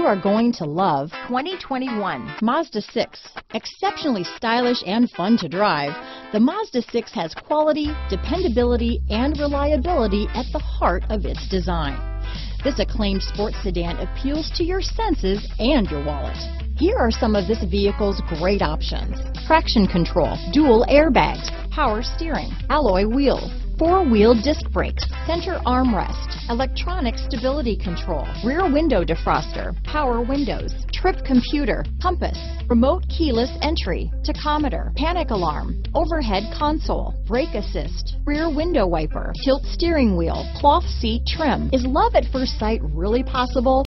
You are going to love 2021 Mazda 6. Exceptionally stylish and fun to drive, the Mazda 6 has quality, dependability, and reliability at the heart of its design. This acclaimed sports sedan appeals to your senses and your wallet. Here are some of this vehicle's great options: traction control, dual airbags, power steering, alloy wheels, four-wheel disc brakes, center armrest, electronic stability control, rear window defroster, power windows, trip computer, compass, remote keyless entry, tachometer, panic alarm, overhead console, brake assist, rear window wiper, tilt steering wheel, cloth seat trim. Is love at first sight really possible?